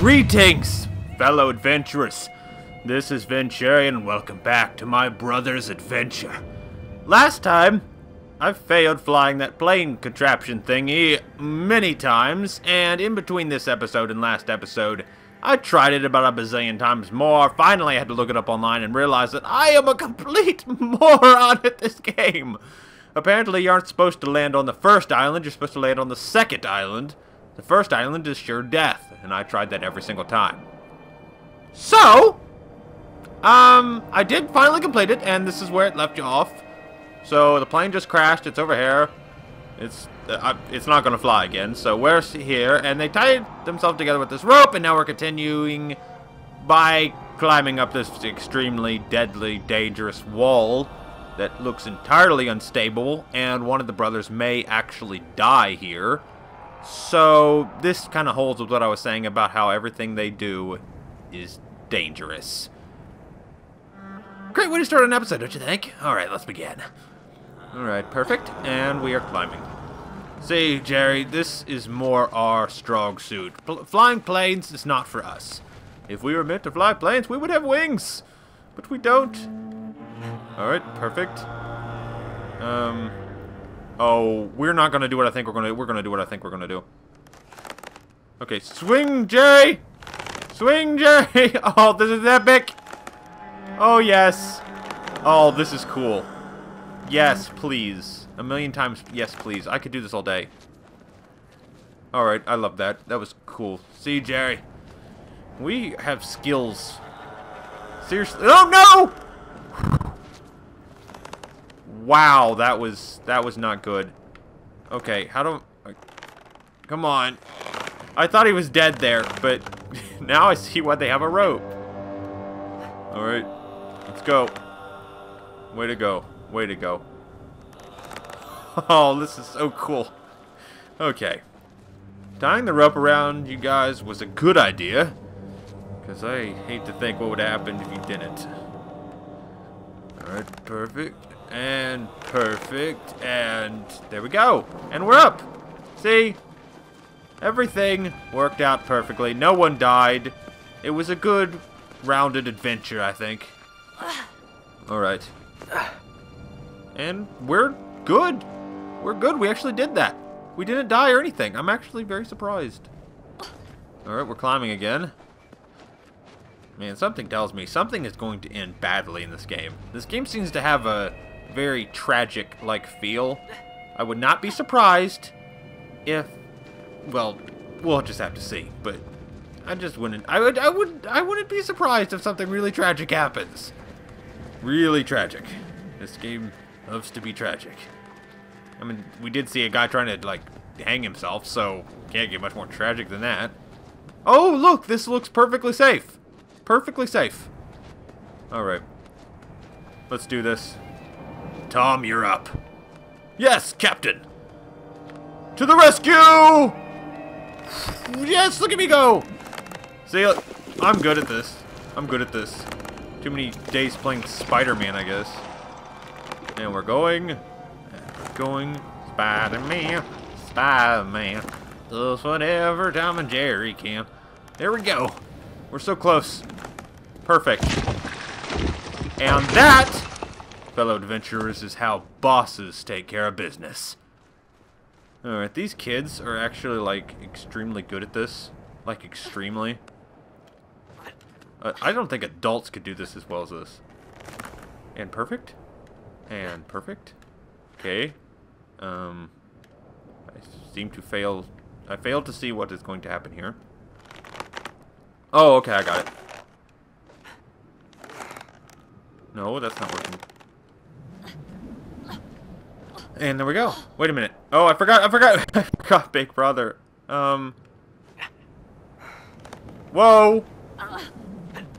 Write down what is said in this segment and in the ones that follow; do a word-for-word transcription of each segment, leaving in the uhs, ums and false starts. Greetings, fellow adventurers. This is Venturian, and welcome back to my brother's adventure. Last time, I failed flying that plane contraption thingy many times, and in between this episode and last episode, I tried it about a bazillion times more. Finally, I had to look it up online and realize that I am a complete moron at this game. Apparently, you aren't supposed to land on the first island, you're supposed to land on the second island. The first island is sure death, and I tried that every single time. So, um, I did finally complete it, and this is where it left you off. So, the plane just crashed, it's over here. It's uh, it's not going to fly again, so we're here, and they tied themselves together with this rope, and now we're continuing by climbing up this extremely deadly, dangerous wall that looks entirely unstable, and one of the brothers may actually die here. So, this kind of holds with what I was saying about how everything they do is dangerous. Great way to start an episode, don't you think? Alright, let's begin. Alright, perfect, and we are climbing. See, Jerry, this is more our strong suit. Pl- flying planes is not for us. If we were meant to fly planes, we would have wings! But we don't. Alright, perfect. Um, oh, we're not gonna do what I think we're gonna do. We're gonna do what I think we're gonna do. Okay, swing, Jerry! Swing, Jerry! Oh, this is epic! Oh, yes. Oh, this is cool. Yes, please. A million times, yes, please. I could do this all day. Alright, I love that. That was cool. See, Jerry. We have skills. Seriously. Oh, no! Wow, that was that was not good. Okay, how do I, come on. I thought he was dead there, but now I see why they have a rope. All right, let's go. Way to go, way to go. Oh, this is so cool. Okay, tying the rope around you guys was a good idea, because I hate to think what would happen if you didn't. All right, perfect. And perfect, and there we go, and we're up. See, everything worked out perfectly. No one died. It was a good, rounded adventure, I think. All right, and we're good. We're good. We actually did that. We didn't die or anything. I'm actually very surprised. All right, we're climbing again. Man, something tells me something is going to end badly in this game. This game seems to have a very tragic like feel. I would not be surprised if, well, we'll just have to see, but I just wouldn't I would I would I wouldn't be surprised if something really tragic happens. Really tragic. This game loves to be tragic. I mean, we did see a guy trying to like hang himself, so can't get much more tragic than that. Oh, look, this looks perfectly safe. Perfectly safe. All right. Let's do this. Tom, you're up. Yes, Captain! To the rescue! Yes, look at me go! See, I'm good at this. I'm good at this. Too many days playing Spider-Man, I guess. And we're going. We're going. Spider-Man. Spider-Man. Does whatever Tom and Jerry can. There we go. We're so close. Perfect. And that, fellow adventurers, is how bosses take care of business. Alright, these kids are actually, like, extremely good at this. Like, extremely. Uh, I don't think adults could do this as well as this. And perfect. And perfect. Okay. Um, I seem to fail. I failed to see what is going to happen here. Oh, okay, I got it. No, that's not working. And there we go. Wait a minute. Oh, I forgot. I forgot. I forgot, Big Brother. Um. Whoa.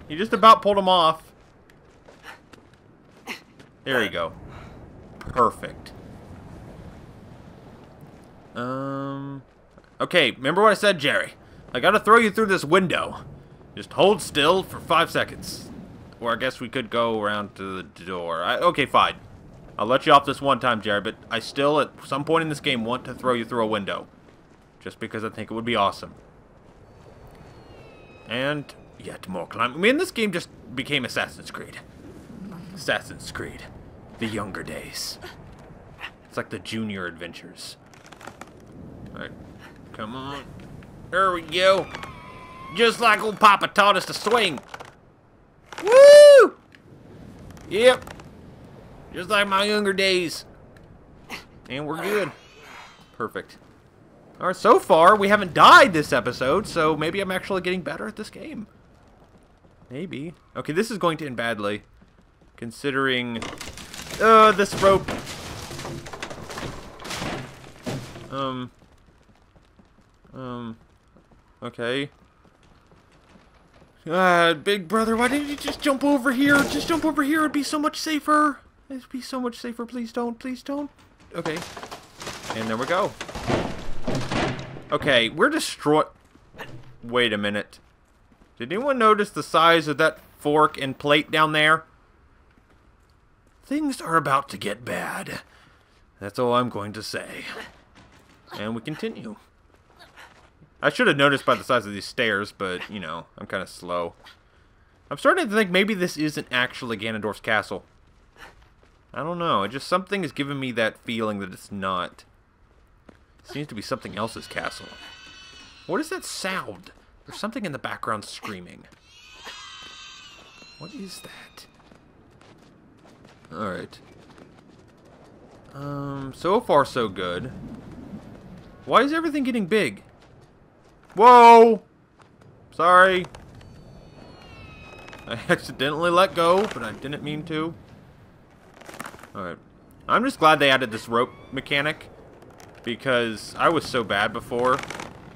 You just about pulled him off. There you go. Perfect. Um. Okay, remember what I said, Jerry. I gotta throw you through this window. Just hold still for five seconds. Or I guess we could go around to the door. I, okay, fine. I'll let you off this one time, Jared, but I still, at some point in this game, want to throw you through a window. Just because I think it would be awesome. And yet more climbing. I mean, this game just became Assassin's Creed. Assassin's Creed. The younger days. It's like the junior adventures. Alright, come on. There we go. Just like old Papa taught us to swing. Woo! Yep. Just like my younger days. And we're good. Perfect. Alright, so far we haven't died this episode, so maybe I'm actually getting better at this game. Maybe. Okay, this is going to end badly. Considering... Uh, this rope. Um... Um... Okay. Uh, Big Brother, why didn't you just jump over here? Just jump over here, it'd be so much safer. It'd be so much safer, please don't, please don't. Okay. And there we go. Okay, we're destroyed. Wait a minute. Did anyone notice the size of that fork and plate down there? Things are about to get bad. That's all I'm going to say. And we continue. I should have noticed by the size of these stairs, but, you know, I'm kind of slow. I'm starting to think maybe this isn't actually Ganondorf's castle. I don't know. It just something is giving me that feeling that it's not. It seems to be something else's castle. What is that sound? There's something in the background screaming. What is that? Alright. Um, so far so good. Why is everything getting big? Whoa! Sorry. I accidentally let go, but I didn't mean to. Alright. I'm just glad they added this rope mechanic, because I was so bad before.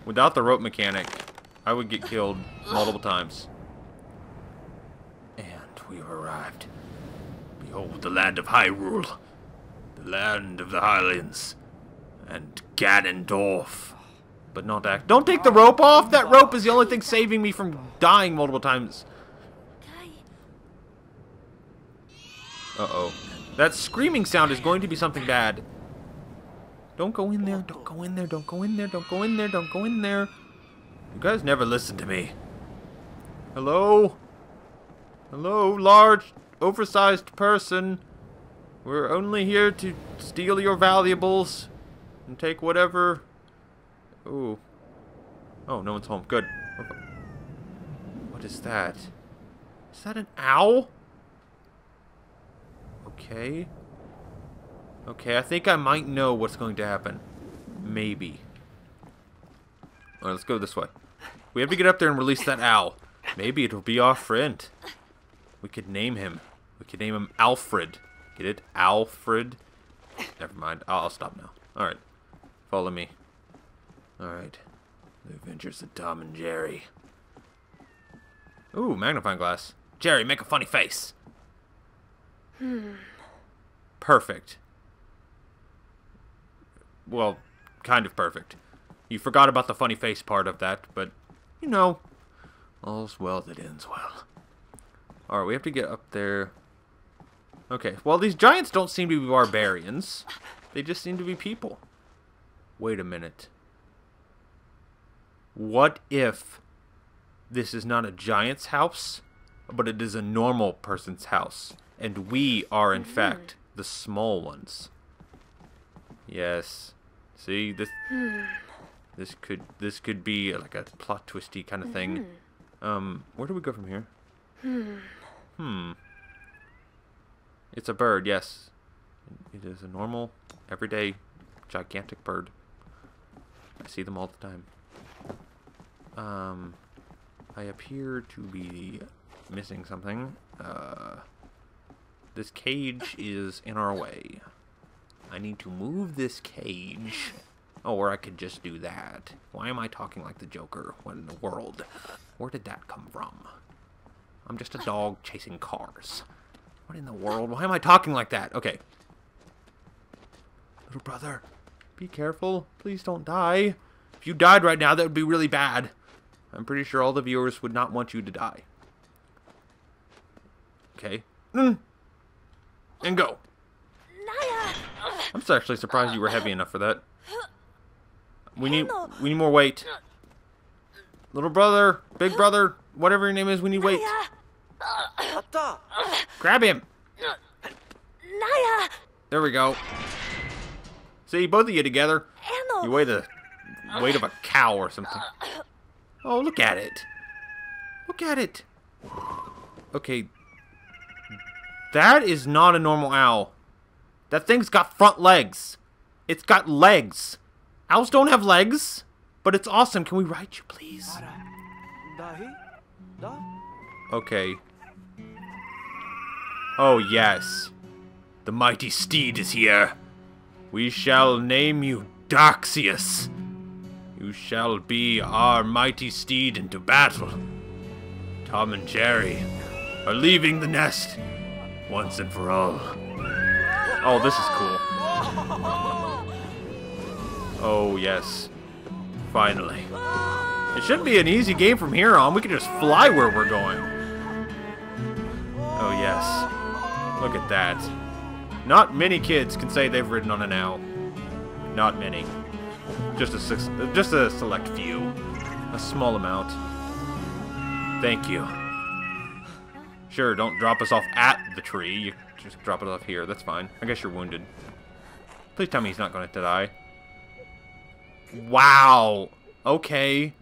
Without the rope mechanic, I would get killed multiple times. And we have arrived. Behold the land of Hyrule. The land of the Hylians. And Ganondorf. But not act. Don't take the rope off! That rope is the only thing saving me from dying multiple times. Uh-oh. That screaming sound is going to be something bad. Don't go in there, don't go in there, don't go in there, don't go in there, don't go in there. You guys never listen to me. Hello? Hello, large, oversized person. We're only here to steal your valuables and take whatever... Ooh. Oh, no one's home. Good. What is that? Is that an owl? Okay. Okay, I think I might know what's going to happen. Maybe. Alright, let's go this way. We have to get up there and release that owl. Maybe it'll be our friend. We could name him. We could name him Alfred. Get it? Alfred. Never mind. I'll, I'll stop now. Alright. Follow me. Alright. The Adventures of Tom and Jerry. Ooh, magnifying glass. Jerry, make a funny face. Hmm. Perfect. Well, kind of perfect. You forgot about the funny face part of that, but, you know, all's well that ends well. Alright, we have to get up there. Okay, well, these giants don't seem to be barbarians. They just seem to be people. Wait a minute. What if this is not a giant's house, but it is a normal person's house, and we are, in fact, the small ones? Yes. See, this this could this could be like a plot twisty kind of thing. Um, where do we go from here? Hmm. It's a bird, yes. It is a normal, everyday, gigantic bird. I see them all the time. Um, I appear to be missing something. Uh, this cage is in our way. I need to move this cage, or I could just do that. Why am I talking like the Joker? What in the world? Where did that come from? I'm just a dog chasing cars. What in the world? Why am I talking like that? Okay. Little brother, be careful. Please don't die. If you died right now, that would be really bad. I'm pretty sure all the viewers would not want you to die. Okay. Mm. And go. I'm actually surprised you were heavy enough for that. We need we need more weight. Little brother, big brother, whatever your name is, we need weights. Grab him. There we go. See, both of you together. You weigh the weight of a cow or something. Oh, look at it. Look at it. Okay. That is not a normal owl. That thing's got front legs. It's got legs. Owls don't have legs, but it's awesome. Can we ride you, please? Okay. Oh, yes. The mighty steed is here. We shall name you Darkseus. You shall be our mighty steed into battle. Tom and Jerry are leaving the nest once and for all. Oh, this is cool. Oh, yes. Finally. It should be an easy game from here on. We can just fly where we're going. Oh, yes. Look at that. Not many kids can say they've ridden on an owl. Not many. Just a, just a select few. A small amount. Thank you. Sure, don't drop us off at the tree. You just drop it off here. That's fine. I guess you're wounded. Please tell me he's not going to die. Wow. Okay.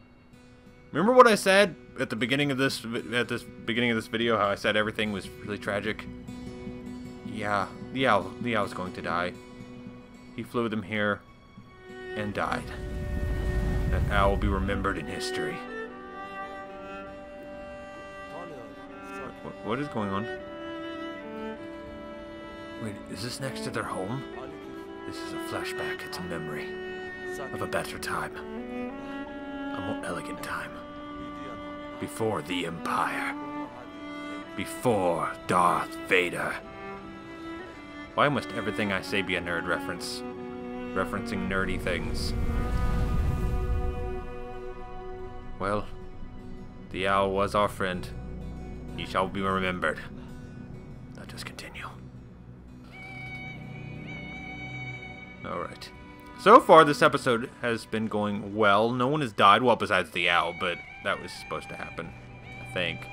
Remember what I said at the beginning of this at this beginning of this video? How I said everything was really tragic. Yeah. The owl. The owl's going to die. He flew them here and died. That owl will be remembered in history. What is going on? Wait, is this next to their home? This is a flashback. It's a memory of a better time. A more elegant time. Before the Empire. Before Darth Vader. Why must everything I say be a nerd reference? Referencing nerdy things. Well, the owl was our friend. He shall be remembered. Let us continue. Alright. So far, this episode has been going well. No one has died. Well, besides the owl, but that was supposed to happen. I think.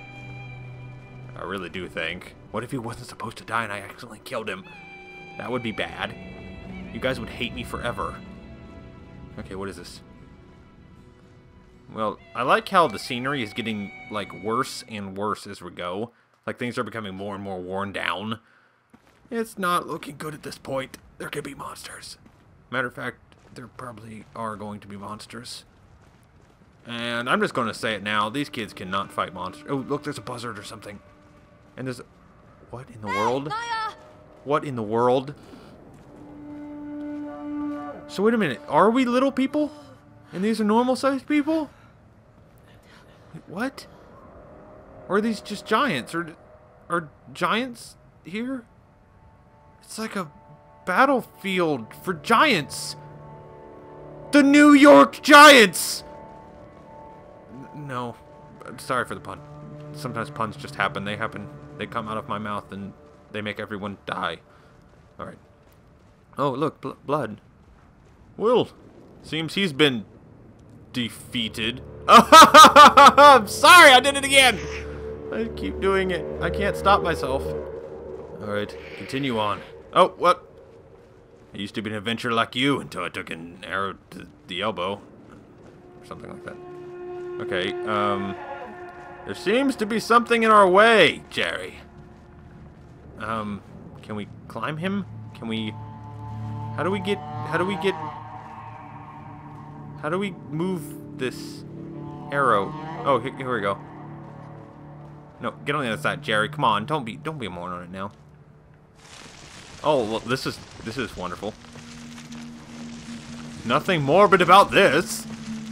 I really do think. What if he wasn't supposed to die and I accidentally killed him? That would be bad. You guys would hate me forever. Okay, what is this? Well, I like how the scenery is getting, like, worse and worse as we go. Like, things are becoming more and more worn down. It's not looking good at this point. There could be monsters. Matter of fact, there probably are going to be monsters. And I'm just going to say it now. These kids cannot fight monsters. Oh, look, there's a buzzard or something. And there's... A... What in the world? What in the world? So, wait a minute. Are we little people? And these are normal-sized people? What? Or are these just giants? Or are giants here? It's like a battlefield for giants. The New York Giants! No. Sorry for the pun. Sometimes puns just happen. They happen. They come out of my mouth and they make everyone die. Alright. Oh, look. Bl- blood. Will. Seems he's been... defeated. I'm sorry, I did it again. I keep doing it. I can't stop myself. Alright, continue on. Oh, what? I used to be an adventurer like you until I took an arrow to the elbow. Or something like that. Okay, um... there seems to be something in our way, Jerry. Um, can we climb him? Can we... How do we get... How do we get... How do we move this arrow? Oh, here, here we go. No, get on the other side, Jerry. Come on, don't be, don't be a moron on it now. Oh, well, this is, this is wonderful. Nothing morbid about this.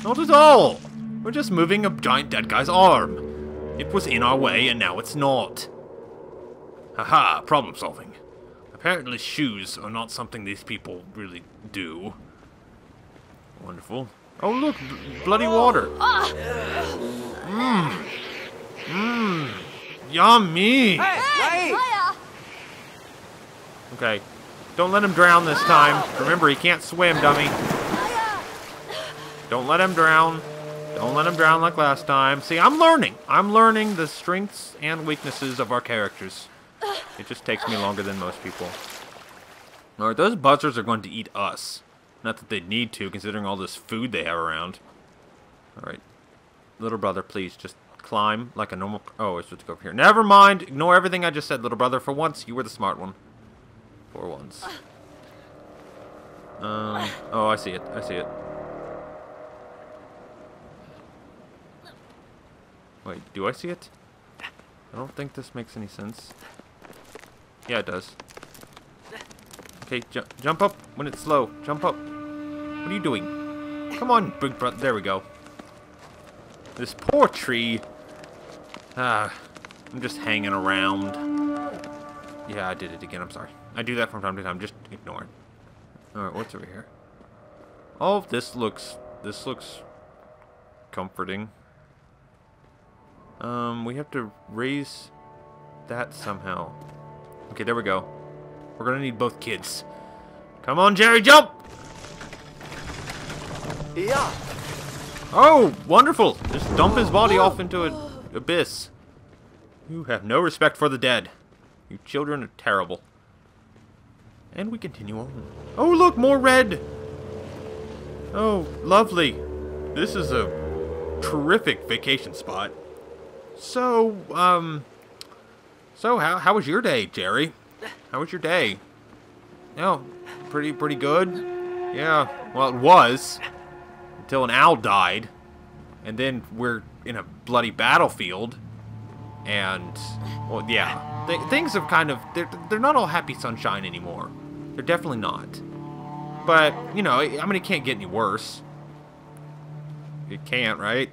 Not at all. We're just moving a giant dead guy's arm. It was in our way, and now it's not. Haha, problem solving. Apparently, shoes are not something these people really do. Wonderful. Oh, look, bloody water. Mmm. Mmm. Yummy. Hey, hey. Okay. Don't let him drown this time. Remember, he can't swim, dummy. Don't let him drown. Don't let them drown like last time. See, I'm learning. I'm learning the strengths and weaknesses of our characters. It just takes me longer than most people. Alright, those buzzers are going to eat us. Not that they need to, considering all this food they have around. Alright. Little brother, please, just climb like a normal... Oh, it's just to go up here. Never mind! Ignore everything I just said, little brother. For once, you were the smart one. For once. Um, oh, I see it. I see it. Wait, do I see it? I don't think this makes any sense. Yeah, it does. Okay, ju jump up when it's slow. Jump up. What are you doing? Come on, big brother. There we go. This poor tree. Ah, I'm just hanging around. Yeah, I did it again. I'm sorry. I do that from time to time. Just ignore it. Alright, what's over here? Oh, this looks... This looks... comforting. Um, we have to raise that somehow. Okay, there we go. We're gonna need both kids. Come on, Jerry, jump! Yeah. Oh, wonderful! Just dump his body off into an abyss. You have no respect for the dead. You children are terrible. And we continue on. Oh, look, more red! Oh, lovely. This is a terrific vacation spot. So, um... So, how, how was your day, Jerry? How was your day? Oh, pretty, pretty good? Yeah, well, it was. Until an owl died. And then we're in a bloody battlefield. And, well, yeah. Th things have kind of... They're, they're not all happy sunshine anymore. They're definitely not. But, you know, I mean, it can't get any worse. It can't, right?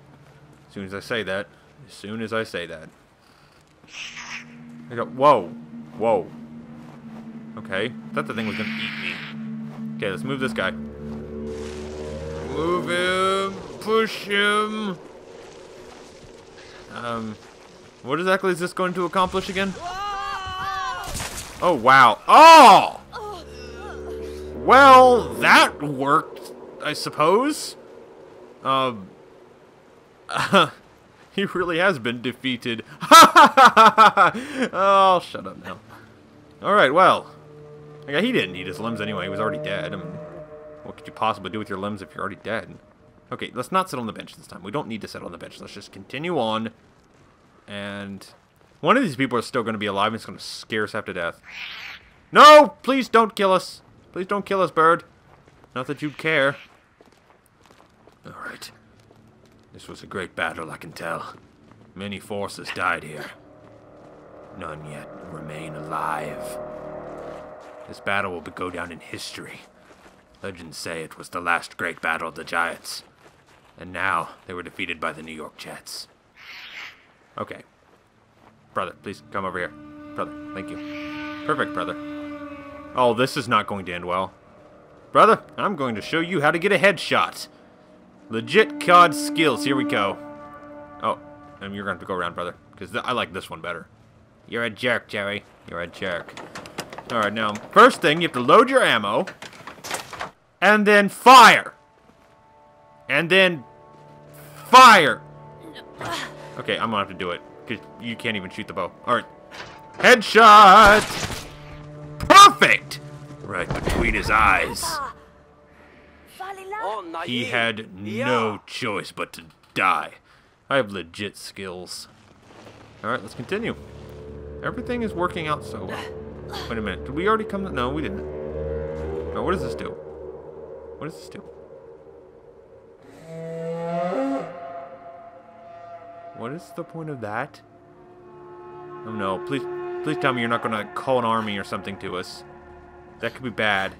As soon as I say that. As soon as I say that. I go, whoa. Whoa. Okay. I thought the thing was going to eat me. Okay, let's move this guy. Move him. Push him. Um, what exactly is this going to accomplish again? Oh, wow. Oh! Well, that worked, I suppose. Um... He really has been defeated. Ha ha ha ha! Oh, shut up now. Alright, well. Okay, he didn't need his limbs anyway. He was already dead. I mean, what could you possibly do with your limbs if you're already dead? Okay, let's not sit on the bench this time. We don't need to sit on the bench. Let's just continue on. And one of these people is still going to be alive and it's going to scare us half to death. No! Please don't kill us. Please don't kill us, bird. Not that you'd care. Alright. This was a great battle, I can tell. Many forces died here. None yet remain alive. This battle will go down in history. Legends say it was the last great battle of the Giants. And now, they were defeated by the New York Jets. Okay. Brother, please come over here. Brother, thank you. Perfect, brother. Oh, this is not going to end well. Brother, I'm going to show you how to get a headshot. Legit C O D skills. Here we go. Oh, and you're going to have to go around, brother. Because I like this one better. You're a jerk, Jerry. You're a jerk. Alright, now, first thing, you have to load your ammo. And then fire. And then fire. Okay, I'm going to have to do it. Because you can't even shoot the bow. Alright. Headshot! Perfect! Right between his eyes. He had no choice but to die. I have legit skills. Alright, let's continue. Everything is working out so well. Wait a minute. Did we already come to... No, we didn't. No, what does this do? What does this do? What is the point of that? Oh no, please, please tell me you're not going to call an army or something to us. That could be bad.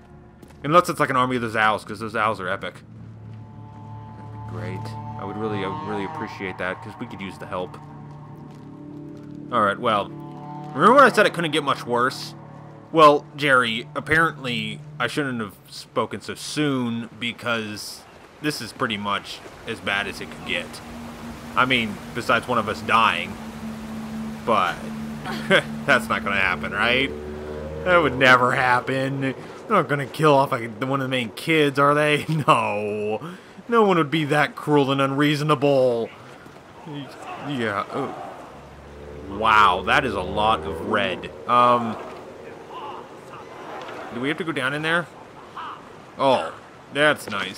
Unless it's like an army of those owls, because those owls are epic. That'd be great. I would really, I would really appreciate that, because we could use the help. Alright, well. Remember when I said it couldn't get much worse? Well, Jerry, apparently I shouldn't have spoken so soon, because this is pretty much as bad as it could get. I mean, besides one of us dying. But, that's not going to happen, right? That would never happen. They're not going to kill off like, one of the main kids, are they? No. No one would be that cruel and unreasonable. Yeah. Oh. Wow, that is a lot of red. Um, do we have to go down in there? Oh, that's nice.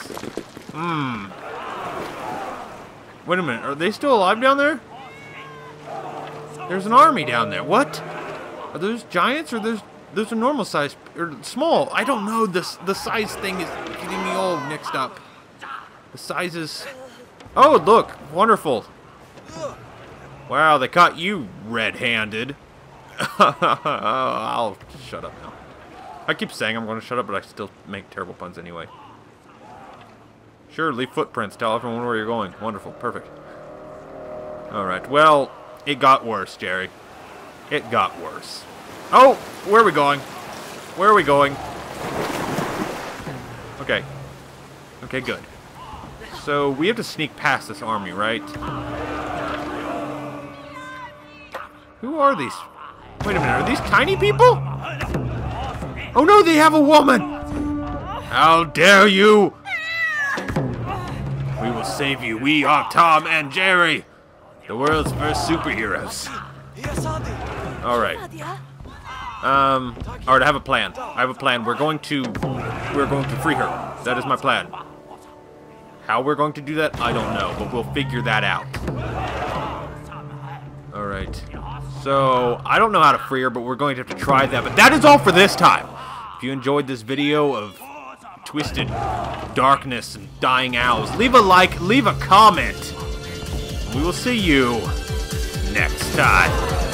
Hmm. Wait a minute, are they still alive down there? There's an army down there. What? Are those giants or there's there's a normal size or small? I don't know. This the size thing is getting me all mixed up. The sizes. Oh, look, wonderful. Wow, they caught you red-handed. I'll shut up now. I keep saying I'm going to shut up, but I still make terrible puns anyway. Sure, leave footprints. Tell everyone where you're going. Wonderful. Perfect. Alright, well, it got worse, Jerry. It got worse. Oh! Where are we going? Where are we going? Okay. Okay, good. So, we have to sneak past this army, right? Who are these? Wait a minute, are these tiny people? Oh no, they have a woman! How dare you! We will save you. We are Tom and Jerry, the world's first superheroes. Alright. Um, alright, I have a plan. I have a plan. We're going to, we're going to free her. That is my plan. How we're going to do that, I don't know, but we'll figure that out. Alright. So, I don't know how to free her, but we're going to have to try that. But that is all for this time. If you enjoyed this video of twisted darkness and dying owls, leave a like, leave a comment. We will see you next time.